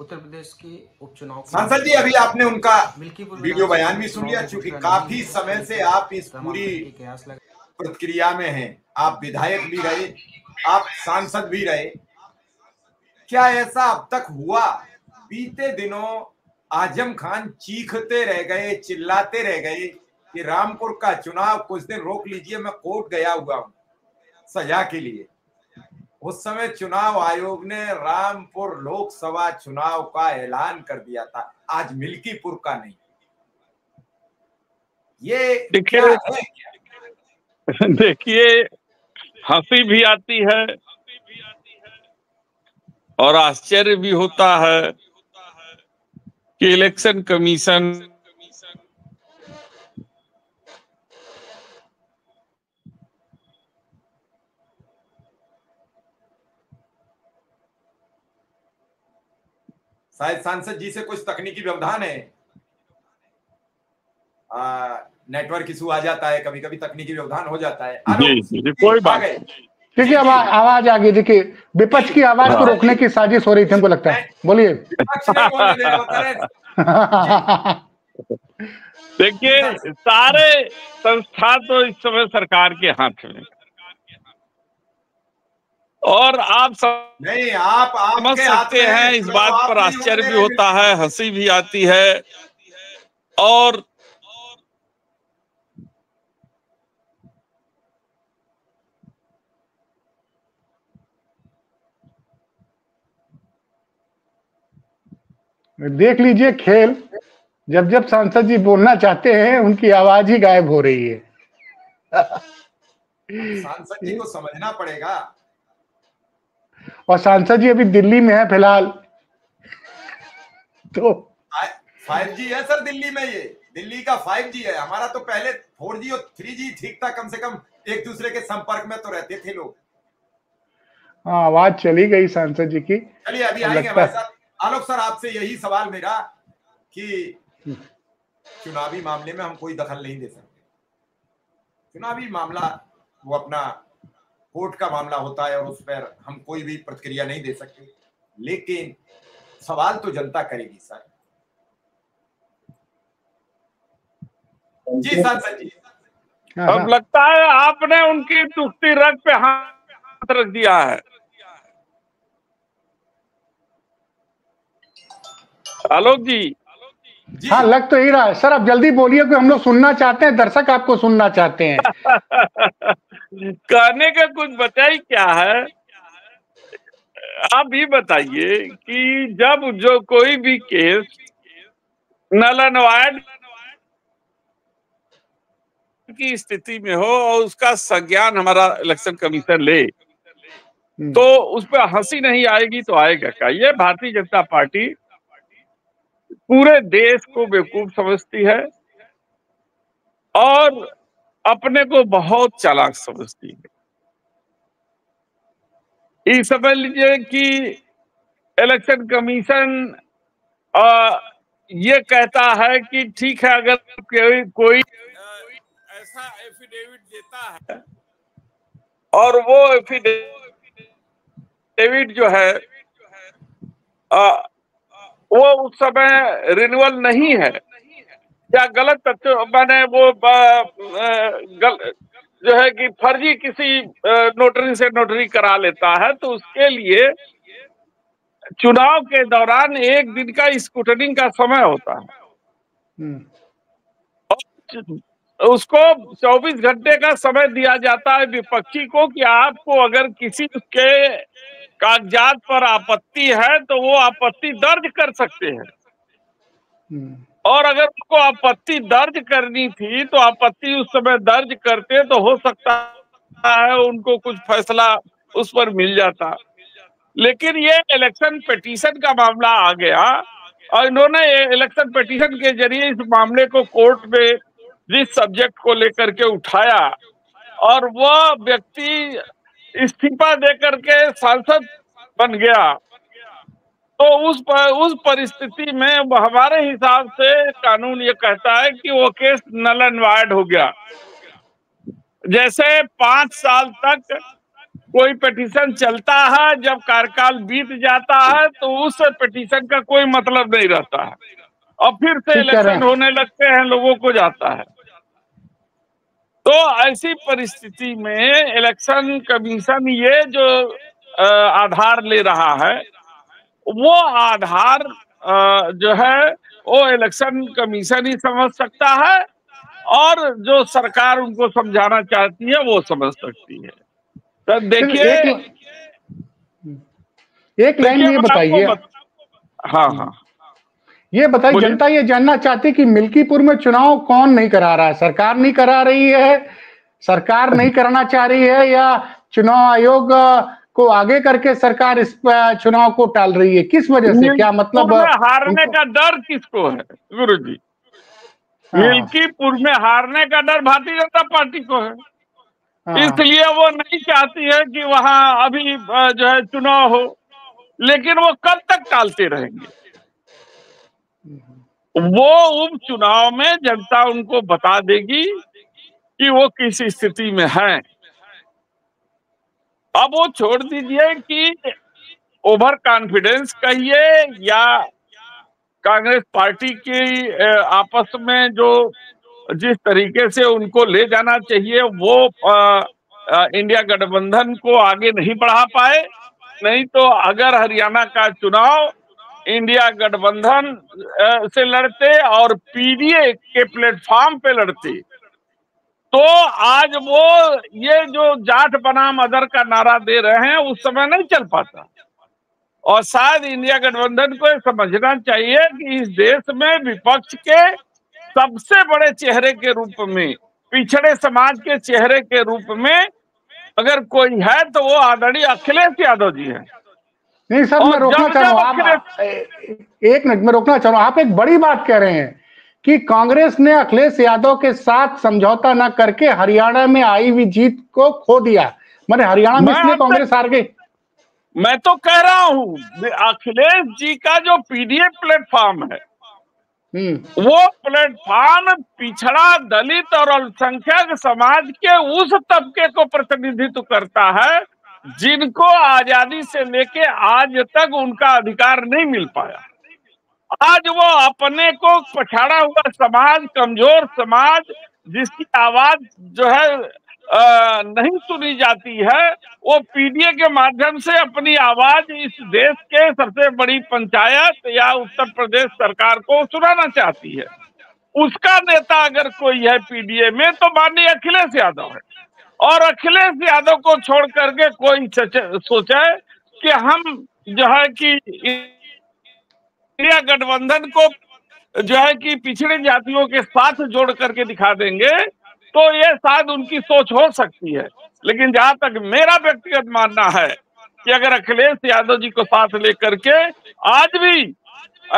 उत्तर प्रदेश के उपचुनाव। सांसद जी, अभी आपने उनका वीडियो बयान भी सुन लिया, चूंकि काफी समय से आप इस पूरी प्रतिक्रिया में हैं। आप विधायक भी रहे, आप सांसद भी रहे। क्या ऐसा अब तक हुआ? बीते दिनों आजम खान चीखते रह गए, चिल्लाते रह गए कि रामपुर का चुनाव कुछ दिन रोक लीजिए, मैं कोर्ट गया हुआ हूँ सजा के लिए। उस समय चुनाव आयोग ने रामपुर लोकसभा चुनाव का ऐलान कर दिया था, आज मिल्कीपुर का नहीं। ये देखिए, हंसी भी आती है और आश्चर्य भी होता है कि इलेक्शन कमीशन शायद सांसद जी से कुछ तकनीकी व्यवधान है, नेटवर्क इशू आ जाता है कभी कभी, तकनीकी व्यवधान हो जाता है। कोई बात नहीं, देखिए आवाज आ गई। देखिए, विपक्ष की आवाज को रोकने की साजिश हो रही थी, हमको लगता है। बोलिए। देखिए, सारे संस्था तो इस समय सरकार के हाथ में, और आप नहीं, आप समझ सकते हैं। इस बात पर आश्चर्य भी होता है, हंसी भी आती है, और देख लीजिए खेल। जब जब सांसद जी बोलना चाहते हैं, उनकी आवाज ही गायब हो रही है। सांसद जी को समझना पड़ेगा, और सांसद जी अभी दिल्ली में है फिलहाल। तो 5G है सर दिल्ली में, ये दिल्ली का 5G है। हमारा तो पहले 4G और 3G ठीक था, कम से कम एक दूसरे के संपर्क में तो रहते थे लोग। हाँ, आवाज चली गई सांसद जी की। चलिए, अभी आएंगे हमारे साथ। आलोक सर, आपसे यही सवाल मेरा कि चुनावी मामले में हम कोई दखल नहीं दे सकते। चुनावी मामला वो अपना कोर्ट का मामला होता है, और उस पर हम कोई भी प्रतिक्रिया नहीं दे सकते। लेकिन सवाल तो जनता करेगी सर जी। सांसद जी, अब लगता है आपने उनकी दुखती रग पे हाथ रख दिया है। आलोक जी, हाँ, लग तो ही रहा है सर। आप जल्दी बोलिए, कि हम लोग सुनना चाहते हैं, दर्शक आपको सुनना चाहते हैं। कहने का कुछ बताइए, क्या है आप भी बताइए कि जब जो कोई भी केस नलन वार्ड की स्थिति में हो और उसका संज्ञान हमारा इलेक्शन कमीशन ले, तो उस पर हंसी नहीं आएगी तो आएगा क्या? ये भारतीय जनता पार्टी पूरे देश को बेवकूफ समझती है और अपने को बहुत चालाक समझती है। इस समझ लीजिए कि इलेक्शन कमीशन ये कहता है कि ठीक है, अगर कोई ऐसा एफिडेविट देता है और वो एफिडेविट जो है वो उस समय रिन्यूअल नहीं है या गलत तथ्य, मैंने वो जो है कि फर्जी किसी नोटरी से नोटरी करा लेता है, तो उसके लिए चुनाव के दौरान एक दिन का स्क्रूटनिंग का समय होता है और उसको 24 घंटे का समय दिया जाता है विपक्षी को कि आपको अगर किसी के कागजात पर आपत्ति है तो वो आपत्ति दर्ज कर सकते हैं, और अगर उनको आपत्ति दर्ज करनी थी तो आपत्ति उस समय दर्ज करते, तो हो सकता है उनको कुछ फैसला उस पर मिल जाता। लेकिन ये इलेक्शन पिटीशन का मामला आ गया और इन्होंने इलेक्शन पिटीशन के जरिए इस मामले को कोर्ट में जिस सब्जेक्ट को लेकर के उठाया, और वह व्यक्ति इस्तीफा दे करके सांसद बन गया, तो उस परिस्थिति में हमारे हिसाब से कानून ये कहता है कि वो केस नल एंड वॉइड हो गया। जैसे 5 साल तक कोई पिटीशन चलता है, जब कार्यकाल बीत जाता है तो उस पिटीशन का कोई मतलब नहीं रहता है और फिर से इलेक्शन होने लगते हैं, लोगों को जाता है। तो ऐसी परिस्थिति में इलेक्शन कमीशन ये जो आधार ले रहा है, वो आधार जो है वो इलेक्शन कमीशन ही समझ सकता है और जो सरकार उनको समझाना चाहती है वो समझ सकती है। तो देखिए एक लाइन ये बताइए, हाँ हाँ ये बताइए, जनता ये जानना चाहती कि मिल्कीपुर में चुनाव कौन नहीं करा रहा है? सरकार नहीं करा रही है, सरकार नहीं कराना चाह रही है, या चुनाव आयोग को आगे करके सरकार इस चुनाव को टाल रही है? किस वजह से, क्या मतलब? हारने का डर किसको है गुरु जी? मिल्कीपुर में हारने का डर भारतीय जनता पार्टी को है, इसलिए वो नहीं चाहती है कि वहां अभी जो है चुनाव हो, लेकिन वो कब तक टालते रहेंगे। वो उपचुनाव में जनता उनको बता देगी कि वो किस स्थिति में है। अब वो छोड़ दीजिए कि ओवर कॉन्फिडेंस कहिए या कांग्रेस पार्टी की आपस में जो जिस तरीके से उनको ले जाना चाहिए वो इंडिया गठबंधन को आगे नहीं बढ़ा पाए। नहीं तो अगर हरियाणा का चुनाव इंडिया गठबंधन से लड़ते और पीडीए के प्लेटफॉर्म पे लड़ते तो आज वो ये जो जाट बनाम अदर का नारा दे रहे हैं उस समय नहीं चल पाता। और शायद इंडिया गठबंधन को समझना चाहिए कि इस देश में विपक्ष के सबसे बड़े चेहरे के रूप में, पिछड़े समाज के चेहरे के रूप में अगर कोई है तो वो आदरणीय अखिलेश यादव जी हैं। नहीं सर, मैं रोकना चाह रहा हूँ, एक मिनट में रोकना चाह रहा हूँ। आप एक बड़ी बात कह रहे हैं कि कांग्रेस ने अखिलेश यादव के साथ समझौता न करके हरियाणा में आई हुई जीत को खो दिया, मैंने हरियाणा में इसलिए कांग्रेस हार गई। मैं तो कह रहा हूं अखिलेश जी का जो पीडीए प्लेटफॉर्म है वो प्लेटफॉर्म पिछड़ा, दलित और अल्पसंख्यक समाज के उस तबके को प्रतिनिधित्व करता है जिनको आजादी से लेके आज तक उनका अधिकार नहीं मिल पाया। आज वो अपने को पछाड़ा हुआ समाज, कमजोर समाज, जिसकी आवाज जो है नहीं सुनी जाती है, वो पीडीए के माध्यम से अपनी आवाज इस देश के सबसे बड़ी पंचायत या उत्तर प्रदेश सरकार को सुनाना चाहती है। उसका नेता अगर कोई है पीडीए में तो माननीय अखिलेश यादव है। और अखिलेश यादव को छोड़ करके कोई सोचे कि हम जो है कि इंडिया गठबंधन को जो है कि पिछड़े जातियों के साथ जोड़ करके दिखा देंगे तो ये शायद उनकी सोच हो सकती है। लेकिन जहां तक मेरा व्यक्तिगत मानना है कि अगर अखिलेश यादव जी को साथ लेकर के आज भी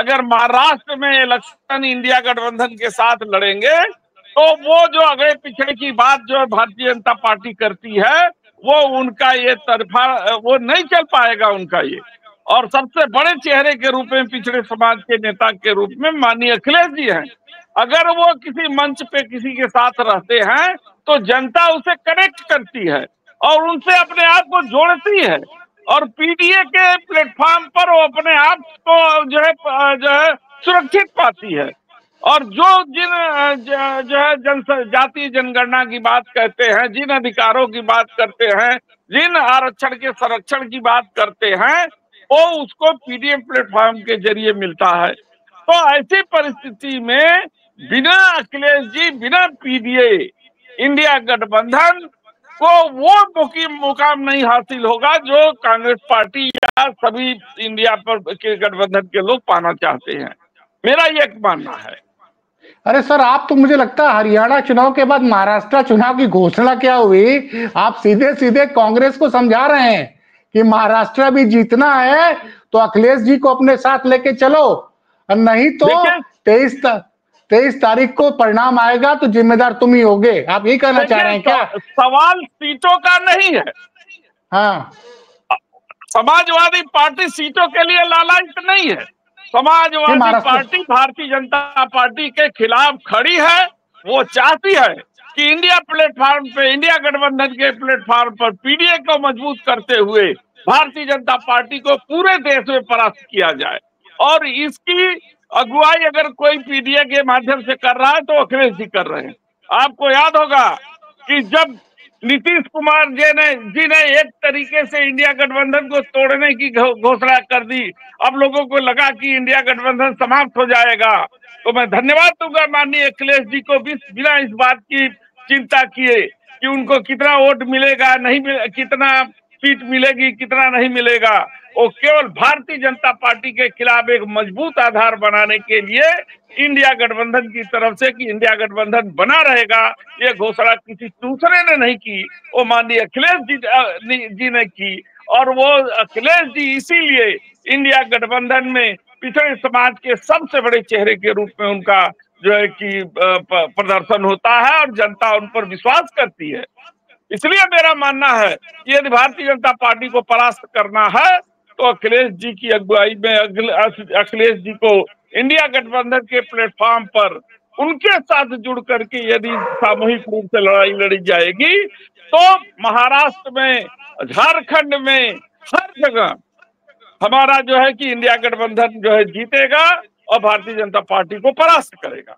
अगर महाराष्ट्र में इलेक्शन इंडिया गठबंधन के साथ लड़ेंगे तो वो जो अगले पिछड़े की बात जो है भारतीय जनता पार्टी करती है वो उनका ये तरफा वो नहीं चल पाएगा उनका ये। और सबसे बड़े चेहरे के रूप में, पिछड़े समाज के नेता के रूप में माननीय अखिलेश जी हैं। अगर वो किसी मंच पे किसी के साथ रहते हैं तो जनता उसे कनेक्ट करती है और उनसे अपने आप को जोड़ती है। और पीडीए के प्लेटफॉर्म पर वो अपने आप को जो है सुरक्षित पाती है। और जो जिन जो है जनजातीय जनगणना की बात कहते हैं, जिन अधिकारों की बात करते हैं, जिन आरक्षण के संरक्षण की बात करते हैं, वो उसको पीडीए प्लेटफॉर्म के जरिए मिलता है। तो ऐसी परिस्थिति में बिना अखिलेश जी, बिना पीडीए इंडिया गठबंधन को वो मुकाम नहीं हासिल होगा जो कांग्रेस पार्टी या सभी इंडिया पर के गठबंधन के लोग पाना चाहते हैं। मेरा ये मानना है। अरे सर, आप तो मुझे लगता है हरियाणा चुनाव के बाद महाराष्ट्र चुनाव की घोषणा क्या हुई, आप सीधे सीधे कांग्रेस को समझा रहे हैं कि महाराष्ट्र भी जीतना है तो अखिलेश जी को अपने साथ लेके चलो, नहीं तो 23 तारीख को परिणाम आएगा तो जिम्मेदार तुम ही होगे। आप ये कहना चाह रहे हैं क्या? सवाल सीटों का नहीं है। हाँ, समाजवादी पार्टी सीटों के लिए लालायित नहीं है। समाजवादी पार्टी भारतीय जनता पार्टी के खिलाफ खड़ी है। वो चाहती है कि इंडिया प्लेटफॉर्म पे, इंडिया गठबंधन के प्लेटफॉर्म पर पीडीए को मजबूत करते हुए भारतीय जनता पार्टी को पूरे देश में परास्त किया जाए। और इसकी अगुवाई अगर कोई पीडीए के माध्यम से कर रहा है तो अखिलेश जी कर रहे हैं। आपको याद होगा कि जब नीतीश कुमार जी ने एक तरीके से इंडिया गठबंधन को तोड़ने की घोषणा कर दी, अब लोगों को लगा कि इंडिया गठबंधन समाप्त हो जाएगा। तो मैं धन्यवाद दूंगा माननीय अखिलेश जी को बिना इस बात की चिंता किए कि उनको कितना वोट मिलेगा, नहीं कितना सीट मिलेगी, कितना नहीं मिलेगा। वो केवल भारतीय जनता पार्टी के खिलाफ एक मजबूत आधार बनाने के लिए इंडिया गठबंधन की तरफ से कि इंडिया गठबंधन बना रहेगा, ये घोषणा किसी दूसरे ने नहीं की, वो माननीय अखिलेश जी ने की। और वो अखिलेश जी इसीलिए इंडिया गठबंधन में पिछड़े समाज के सबसे बड़े चेहरे के रूप में उनका जो है कि प्रदर्शन होता है और जनता उन पर विश्वास करती है। इसलिए मेरा मानना है कि यदि भारतीय जनता पार्टी को परास्त करना है तो अखिलेश जी की अगुवाई में अखिलेश जी को इंडिया गठबंधन के प्लेटफॉर्म पर उनके साथ जुड़ करके यदि सामूहिक रूप से लड़ाई लड़ी जाएगी तो महाराष्ट्र में, झारखंड में, हर जगह हमारा जो है कि इंडिया गठबंधन जो है जीतेगा और भारतीय जनता पार्टी को परास्त करेगा।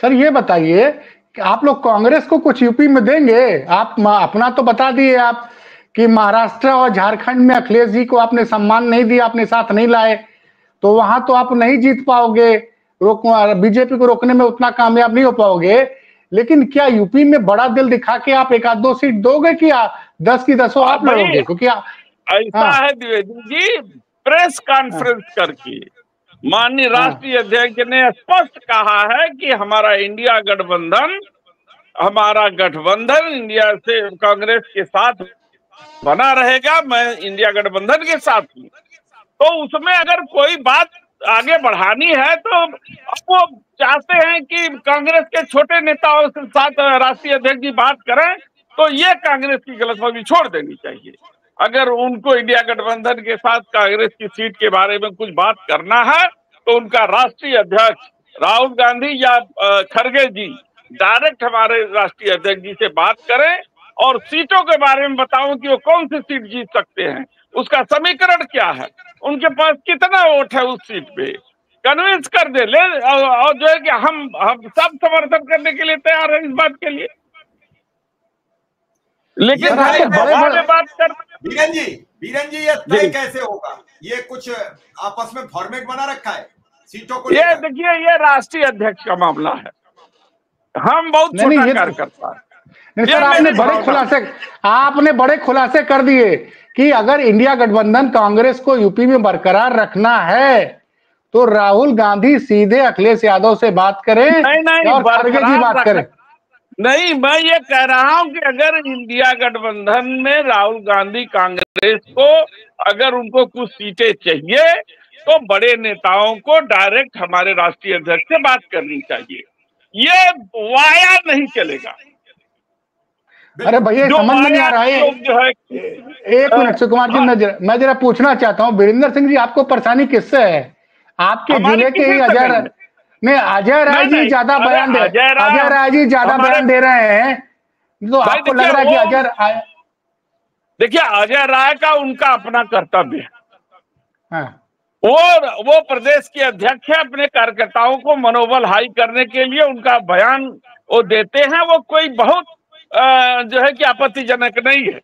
सर ये बताइए कि आप लोग कांग्रेस को कुछ यूपी में देंगे? आप अपना तो बता दिए आप कि महाराष्ट्र और झारखंड में अखिलेश जी को आपने सम्मान नहीं दिया, आपने साथ नहीं लाए, तो वहां तो आप नहीं जीत पाओगे, बीजेपी को रोकने में उतना कामयाब नहीं हो पाओगे। लेकिन क्या यूपी में बड़ा दिल दिखा के आप एक आध दो सीट दोगे कि 10 की 10 आप लड़ोगे? क्योंकि ऐसा है द्विवेदी जी, प्रेस कॉन्फ्रेंस करके माननीय राष्ट्रीय अध्यक्ष ने स्पष्ट कहा है कि हमारा गठबंधन इंडिया से कांग्रेस के साथ बना रहेगा, मैं इंडिया गठबंधन के साथ हूँ। तो उसमें अगर कोई बात आगे बढ़ानी है तो अब वो चाहते हैं कि कांग्रेस के छोटे नेताओं के साथ राष्ट्रीय अध्यक्ष जी बात करें, तो ये कांग्रेस की गलतफहमी छोड़ देनी चाहिए। अगर उनको इंडिया गठबंधन के साथ कांग्रेस की सीट के बारे में कुछ बात करना है तो उनका राष्ट्रीय अध्यक्ष राहुल गांधी या खड़गे जी डायरेक्ट हमारे राष्ट्रीय अध्यक्ष जी से बात करें और सीटों के बारे में बताऊं कि वो कौन सी सीट जीत सकते हैं, उसका समीकरण क्या है, उनके पास कितना वोट है उस सीट पे, कन्विंस कर दे ले। और जो है कि हम सब समर्थन करने के लिए तैयार हैं इस बात के लिए। लेकिन बात कर बीरन जी ये तय कैसे होगा? ये कुछ आपस में फॉर्मेट बना रखा है सीटों को? ये देखिए, ये राष्ट्रीय अध्यक्ष का मामला है, हम बहुत छोटा कार्य करता है। नहीं सर, आपने बड़े खुलासे कर दिए कि अगर इंडिया गठबंधन कांग्रेस को यूपी में बरकरार रखना है तो राहुल गांधी सीधे अखिलेश यादव से बात करें और खड़गे जी बात करें। नहीं, मैं ये कह रहा हूँ कि अगर इंडिया गठबंधन में राहुल गांधी कांग्रेस को अगर उनको कुछ सीटें चाहिए तो बड़े नेताओं को डायरेक्ट हमारे राष्ट्रीय अध्यक्ष से बात करनी चाहिए, ये वाया नहीं चलेगा। अरे भैया समझ नहीं आ रहा है। एक मिनट सुकुमार जी, मैं जरा पूछना चाहता हूँ, बीरेंद्र सिंह जी आपको परेशानी किससे है? आपके जिले के ही अजय राय जी ज्यादा बयान दे रहे हैं तो आपको लग रहा है कि अजय राय, देखिए अजय राय का उनका अपना कर्तव्य है, वो प्रदेश के अध्यक्ष है, अपने कार्यकर्ताओं को मनोबल हाई करने के लिए उनका बयान वो देते हैं, वो कोई बहुत जो है कि आपत्तिजनक नहीं है,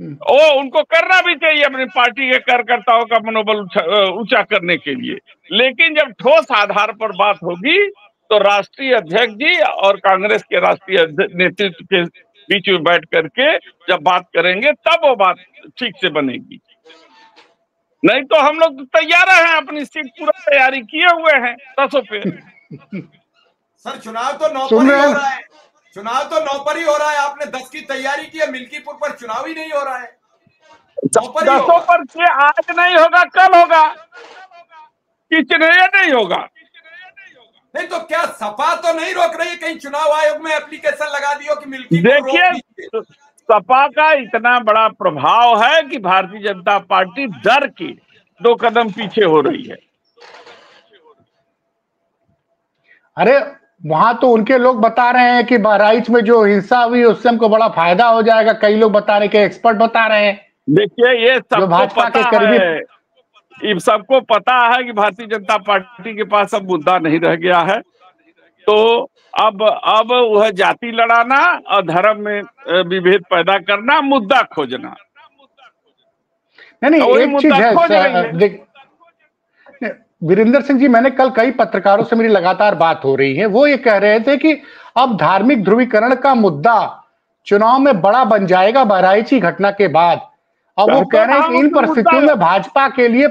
वो उनको करना भी चाहिए अपनी पार्टी के कार्यकर्ताओं का मनोबल ऊंचा करने के लिए। लेकिन जब ठोस आधार पर बात होगी तो राष्ट्रीय अध्यक्ष जी और कांग्रेस के राष्ट्रीय नेतृत्व के बीच में बैठ करके जब बात करेंगे तब वो बात ठीक से बनेगी। नहीं तो हम लोग तैयार हैं, अपनी सीट पूरा तैयारी किए हुए हैं दसों पे। सर चुनाव तो नौ पर ही हो रहा है। आपने 10 की तैयारी की है, मिल्कीपुर पर चुनाव ही नहीं हो रहा है। 10 पर से आज नहीं होगा, कल होगा, किचनैया नहीं होगा। नहीं तो क्या सपा तो नहीं रोक रही है? कहीं चुनाव आयोग में एप्लीकेशन लगा दियो कि मिल्कीपुर देखिए, सपा का इतना बड़ा प्रभाव है कि भारतीय जनता पार्टी डर के 2 कदम पीछे हो रही है। अरे वहां तो उनके लोग बता रहे हैं कि बहराइच में जो हिंसा हुई उससे हमको बड़ा फायदा हो जाएगा, कई लोग बता रहे, एक्सपर्ट बता रहे हैं। देखिए ये सब भाजपा के करीबी सबको पता है कि भारतीय जनता पार्टी के पास अब मुद्दा नहीं रह गया है, तो अब वह जाति लड़ाना और धर्म में विभेद पैदा करना, मुद्दा खोजना। नहीं एक चीज है वीरेंद्र सिंह जी, मैंने कल कई पत्रकारों से मेरी लगातार बात हो रही है, वो ये कह रहे थे कि अब धार्मिक ध्रुवीकरण का मुद्दा चुनाव में बड़ा बन जाएगा बहराइची घटना के बाद, और वो कह रहे हैं कि इन परिस्थितियों में भाजपा के लिए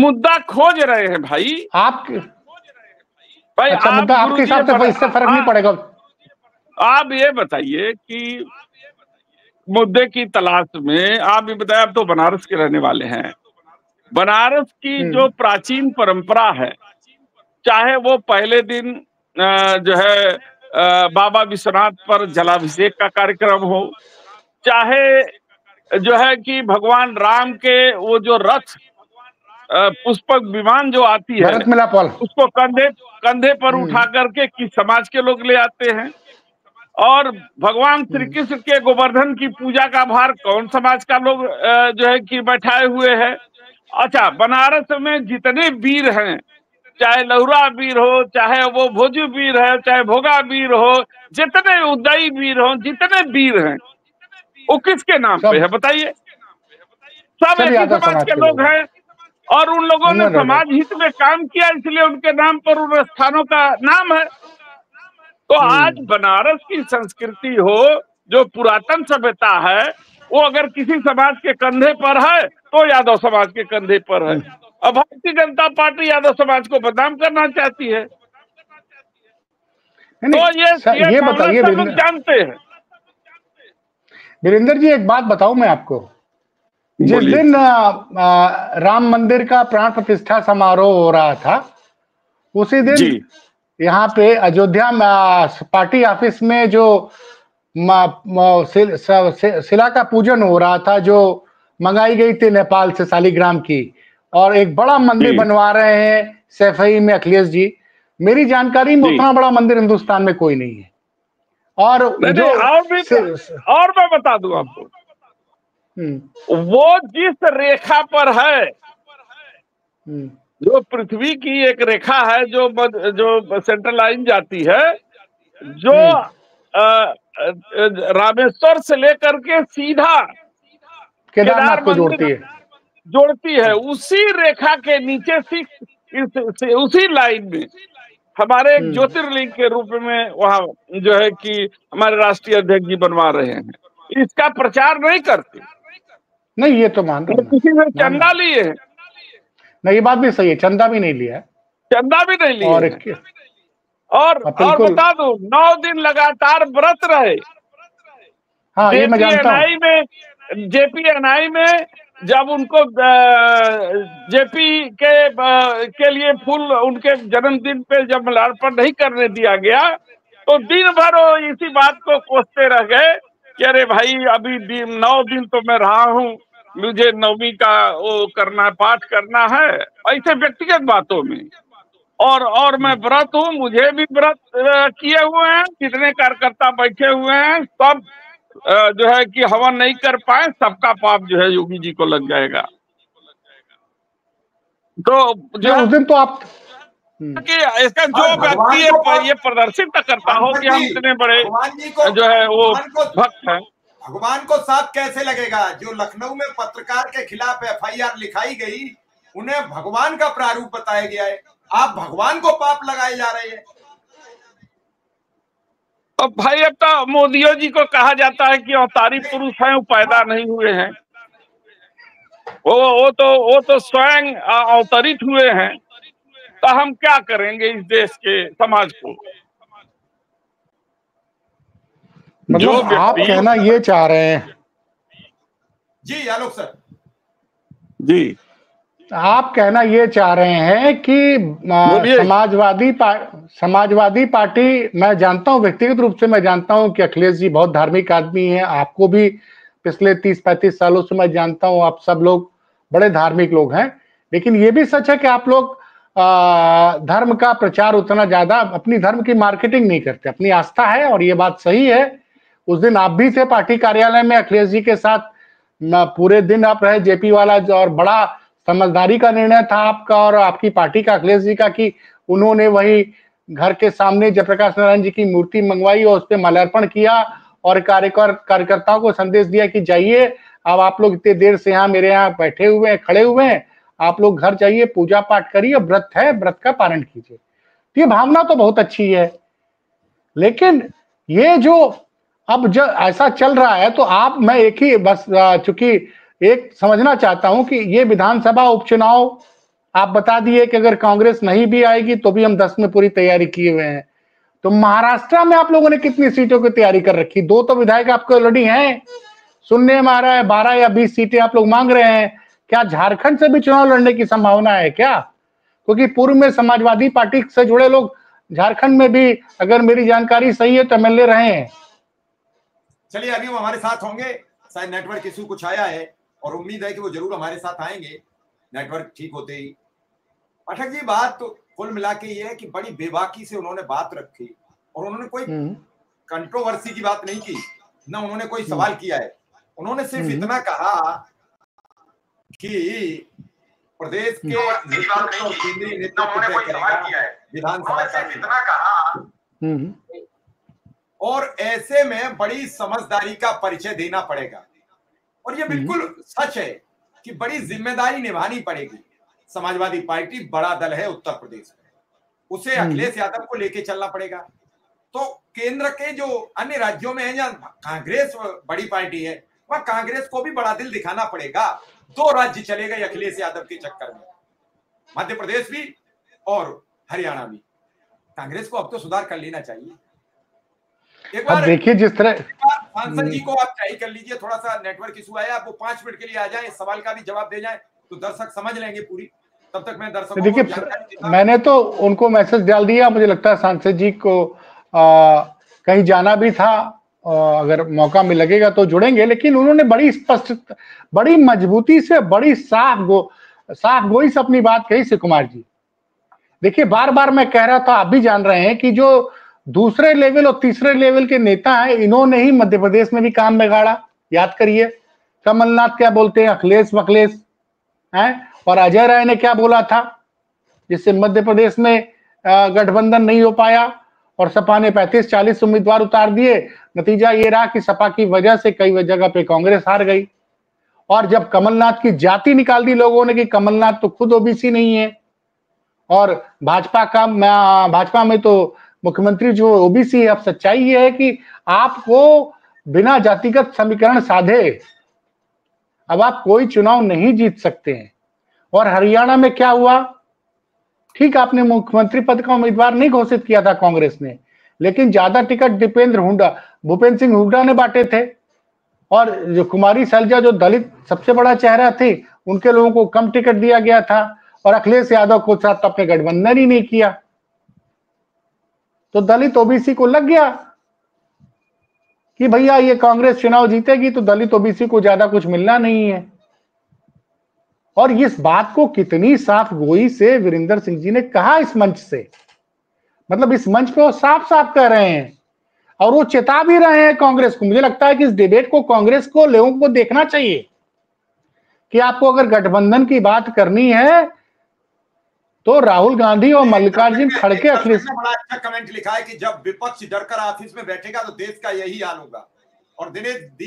मुद्दा खोज रहे हैं भाई। अच्छा, मुद्दा आपके हिसाब से इससे फर्क नहीं पड़ेगा। आप ये बताइए कि मुद्दे की तलाश में, आप ये बताइए, आप तो बनारस के रहने वाले हैं, बनारस की जो प्राचीन परंपरा है, चाहे वो पहले दिन जो है बाबा विश्वनाथ पर जलाभिषेक का कार्यक्रम हो, चाहे जो है कि भगवान राम के वो जो रथ पुष्पक विमान जो आती है उसको कंधे पर उठा करके किस समाज के लोग ले आते हैं, और भगवान श्री कृष्ण के गोवर्धन की पूजा का भार कौन समाज का लोग जो है कि बैठाए हुए हैं। अच्छा, बनारस में जितने वीर हैं, चाहे लहुरा वीर हो, चाहे वो भोजू वीर है, चाहे भोगा वीर हो, जितने उदयी वीर हो, जितने वीर हैं, वो किसके नाम पे है बताइए? सब एक ही समाज के लोग हैं, और उन लोगों ने समाज हित में काम किया, इसलिए उनके नाम पर उन स्थानों का नाम है। तो आज बनारस की संस्कृति हो, जो पुरातन सभ्यता है, वो अगर किसी समाज के कंधे पर है तो यादव समाज के कंधे पर है। अब भारतीय जनता पार्टी यादव समाज को बदनाम करना चाहती है, तो ये बताइए, लोग जानते हैं। वीरेंद्र जी एक बात बताऊं मैं आपको, जिस दिन राम मंदिर का प्राण प्रतिष्ठा समारोह हो रहा था, उसी दिन यहाँ पे अयोध्या पार्टी ऑफिस में जो शिला का पूजन हो रहा था, जो मंगाई गई थी नेपाल से शालीग्राम की, और एक बड़ा मंदिर बनवा रहे हैं सैफई में अखिलेश जी। मेरी जानकारी में उतना बड़ा मंदिर हिंदुस्तान में कोई नहीं है। और जो और मैं बता दूं आपको, वो जिस रेखा पर है, जो पृथ्वी की एक रेखा है, जो सेंट्रल लाइन जाती है, जो रामेश्वर से लेकर के सीधा केदारनाथ को जोड़ती है, उसी रेखा के नीचे उसी लाइन में हमारे एक ज्योतिर्लिंग के रूप में वहाँ जो है कि हमारे राष्ट्रीय अध्यक्ष जी बनवा रहे हैं। इसका प्रचार नहीं करते, नहीं ये तो मान रहे, किसी ने चंदा लिए है नहीं, ये बात भी सही है, चंदा भी नहीं लिया। और बता दो, 9 दिन लगातार व्रत रहे। हाँ, ये मैं जानता हूं। जेपी एनआई में जब उनको जेपी के लिए फूल उनके जन्मदिन पे जब माल्यार्पण नहीं करने दिया गया, तो दिन भर वो इसी बात को कोसते रह गए कि अरे भाई अभी 9 दिन तो मैं रहा हूँ, मुझे नवमी का वो करना, पाठ करना है, ऐसे व्यक्तिगत बातों में। और मैं व्रत हूँ, मुझे भी व्रत किए हुए हैं, कितने कार्यकर्ता बैठे हुए हैं, सब जो है कि हवन नहीं कर पाए, सबका पाप जो है योगी जी को लग जाएगा। तो जो उस दिन तो आप कि इसका जो व्यक्ति ये प्रदर्शित करता हो कि हम इतने बड़े जो है वो भक्त हैं, भगवान को साफ कैसे लगेगा? जो लखनऊ में पत्रकार के खिलाफ FIR लिखाई गई, उन्हें भगवान का प्रारूप बताया गया है, आप भगवान को पाप लगाए जा रहे हैं। अब भाई, अब तो मोदी जी को कहा जाता है कि अवतारी पुरुष हैं, वो पैदा नहीं हुए हैं, वो तो स्वयं अवतरित हुए हैं। तो हम क्या करेंगे इस देश के समाज को? मतलब आप कहना ये चाह रहे हैं जी, आलोक सर जी, आप कहना ये चाह रहे हैं कि समाजवादी पार्टी, मैं जानता हूं, व्यक्तिगत रूप से मैं जानता हूं कि अखिलेश जी बहुत धार्मिक आदमी हैं, आपको भी पिछले 30-35 सालों से मैं जानता हूं, आप सब लोग बड़े धार्मिक लोग हैं, लेकिन ये भी सच है कि आप लोग धर्म का प्रचार उतना ज्यादा, अपनी धर्म की मार्केटिंग नहीं करते। अपनी आस्था है और ये बात सही है। उस दिन आप भी थे पार्टी कार्यालय में अखिलेश जी के साथ, पूरे दिन आप रहे जेपी वाला, और बड़ा समझदारी का निर्णय था आपका और आपकी पार्टी का, अखिलेश जी का, कि उन्होंने वही घर के सामने जयप्रकाश नारायण जी की मूर्ति मंगवाई और उस पर माल्यार्पण किया और कार्यकर्ताओं को संदेश दिया कि जाइए, अब आप लोग इतने देर से यहाँ मेरे यहाँ बैठे हुए हैं, खड़े हुए हैं, आप लोग घर जाइए, पूजा पाठ करिए, व्रत है, व्रत का पारण कीजिए। ये भावना तो बहुत अच्छी है, लेकिन ये जो अब जब ऐसा चल रहा है तो आप, मैं एक ही बस चूंकि एक समझना चाहता हूं कि ये विधानसभा उपचुनाव आप बता दिए कि अगर कांग्रेस नहीं भी आएगी तो भी हम 10 में पूरी तैयारी किए हुए हैं, तो महाराष्ट्र में आप लोगों ने कितनी सीटों की तैयारी कर रखी? 2 तो विधायक आपके ऑलरेडी हैं, सुनने में आ रहा है 12 या 20 सीटें आप लोग मांग रहे हैं। क्या झारखंड से भी चुनाव लड़ने की संभावना है क्या? क्योंकि पूर्व में समाजवादी पार्टी से जुड़े लोग झारखंड में भी, अगर मेरी जानकारी सही है, तो एमएलए रहे हैं। चलिए, अभी वो हमारे साथ होंगे, शायद नेटवर्क इश्यू कुछ आया है और उम्मीद है कि वो जरूर हमारे साथ आएंगे नेटवर्क ठीक होते ही। पाठक जी, बात तो कुल मिला के ये है कि बड़ी बेबाकी से उन्होंने बात रखी और उन्होंने कोई कंट्रोवर्सी की बात नहीं की, ना उन्होंने कोई सवाल किया है। उन्होंने सिर्फ इतना कहा कि प्रदेश के नेतृत्व और केंद्रीय नेतृत्व तय करेगा विधानसभा का, और ऐसे में बड़ी समझदारी का परिचय देना पड़ेगा। और ये बिल्कुल सच है कि बड़ी जिम्मेदारी निभानी पड़ेगी। समाजवादी पार्टी बड़ा दल है उत्तर प्रदेश में, उसे अखिलेश यादव को लेके चलना पड़ेगा। तो केंद्र के जो अन्य राज्यों में है जहाँ कांग्रेस बड़ी पार्टी है, वहां कांग्रेस को भी बड़ा दिल दिखाना पड़ेगा। 2 राज्य चले गए अखिलेश यादव के चक्कर में, मध्य प्रदेश भी और हरियाणा भी। कांग्रेस को अब तो सुधार कर लेना चाहिए। एक बार देखिए, जिस तरह सांसद जी को आप ट्राई कर लीजिए, थोड़ा सा नेटवर्क इशू आया, आप वो 5 मिनट के लिए आ जाए, सवाल का भी जवाब दे जाए तो दर्शक समझ लेंगे पूरी। तब तक मैं दर्शकों को देखिए, मैंने तो उनको मैसेज डाल दिया, मुझे लगता है सांसद जी को कहीं जाना भी था, अगर मौका में लगेगा तो जुड़ेंगे। लेकिन उन्होंने बड़ी स्पष्ट, बड़ी मजबूती से, बड़ी साफ गोई से अपनी बात कही। सुकुमार जी, देखिए, बार बार मैं कह रहा था, आप भी जान रहे हैं कि जो दूसरे लेवल और तीसरे लेवल के नेता हैं, इन्होंने ही मध्य प्रदेश में भी काम बिगाड़ा। याद करिए, कमलनाथ क्या बोलते हैं, अखिलेश वखलेश हैं, और अजय राय ने क्या बोला था, जिससे मध्य प्रदेश में गठबंधन नहीं हो पाया और सपा ने 35-40 उम्मीदवार उतार दिए। नतीजा ये रहा कि सपा की वजह से कई जगह पे कांग्रेस हार गई। और जब कमलनाथ की जाति निकाल दी लोगों ने कि कमलनाथ तो खुद ओबीसी नहीं है, और भाजपा में तो मुख्यमंत्री जो ओबीसी है। अब सच्चाई ये है कि आपको बिना जातिगत समीकरण साधे अब आप कोई चुनाव नहीं जीत सकते हैं। और हरियाणा में क्या हुआ, ठीक, आपने मुख्यमंत्री पद का उम्मीदवार नहीं घोषित किया था कांग्रेस ने, लेकिन ज्यादा टिकट भूपेंद्र सिंह हुड्डा ने बांटे थे, और जो कुमारी सैलजा जो दलित सबसे बड़ा चेहरा थे, उनके लोगों को कम टिकट दिया गया था, और अखिलेश यादव को साथ अपने गठबंधन ही नहीं किया, तो दलित ओबीसी को लग गया कि भैया ये कांग्रेस चुनाव जीतेगी तो दलित ओबीसी को ज्यादा कुछ मिलना नहीं है। और इस बात को कितनी साफ गोई से वीरेंद्र सिंह जी ने कहा इस मंच से, मतलब इस मंच पे वो साफ साफ कह रहे हैं और वो चेता भी रहे हैं कांग्रेस को। मुझे लगता है कि इस डिबेट को कांग्रेस को, लोगों को देखना चाहिए कि आपको अगर गठबंधन की बात करनी है तो राहुल गांधी और मल्लिकार्जुन खड़गे। अखिलेश ने बड़ा अच्छा कमेंट लिखा है कि जब विपक्ष डरकर ऑफिस में बैठेगा तो देश का यही हाल होगा। और दिनेश